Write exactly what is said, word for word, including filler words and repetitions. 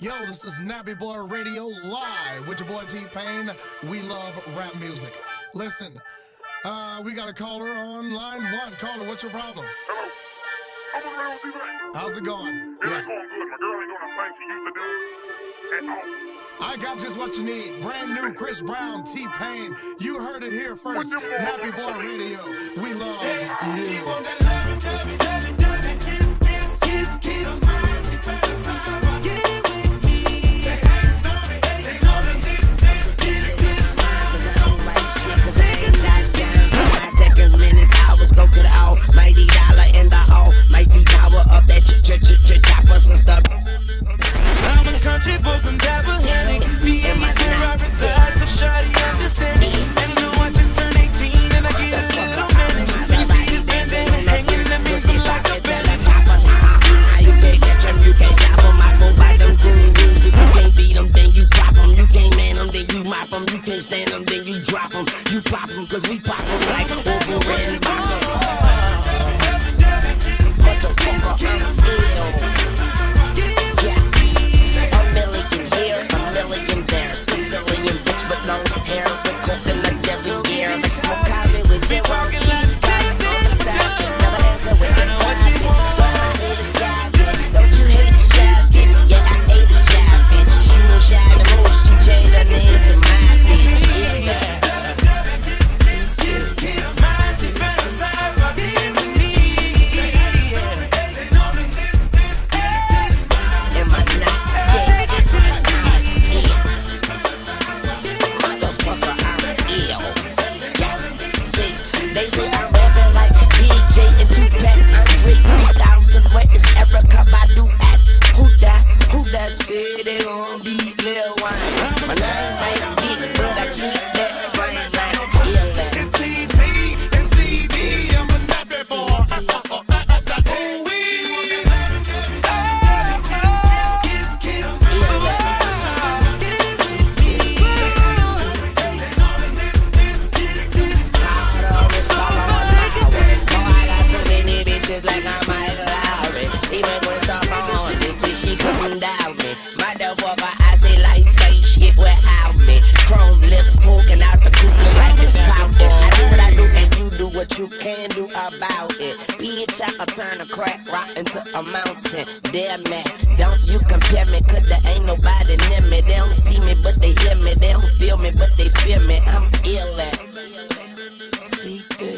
Yo, this is Nappy Boy Radio live with your boy T-Pain. We love rap music. Listen, uh, we got a caller on line one. Caller, what's your problem? Hello. I'm with T-Pain. How's it going? It yeah. ain't going good. My girl ain't doing a thing she used to do at all. I got just what you need. Brand new Chris Brown, T-Pain. You heard it here first. Nappy Boy Radio. We love hey, you. She want that loving, dovey, dovey, dovey. Kiss, kiss, kiss, kiss. Mine, she found a sign. Stand them, then you drop them, you pop them, cause we pop them like over and over. A million here, a million there, Sicilian bitch with long hair, with coconut every year, like smoke coffee with you walking like you got it on the side, never answer with the side, but I hate a shy bitch, don't you hate a shy bitch, yeah I hate a shy bitch, she was shy in the mood, she changed her name to mine. Into a mountain, there man, don't you compare me, cause there ain't nobody near me, they don't see me, but they hear me, they don't feel me, but they fear me, I'm ill at see through.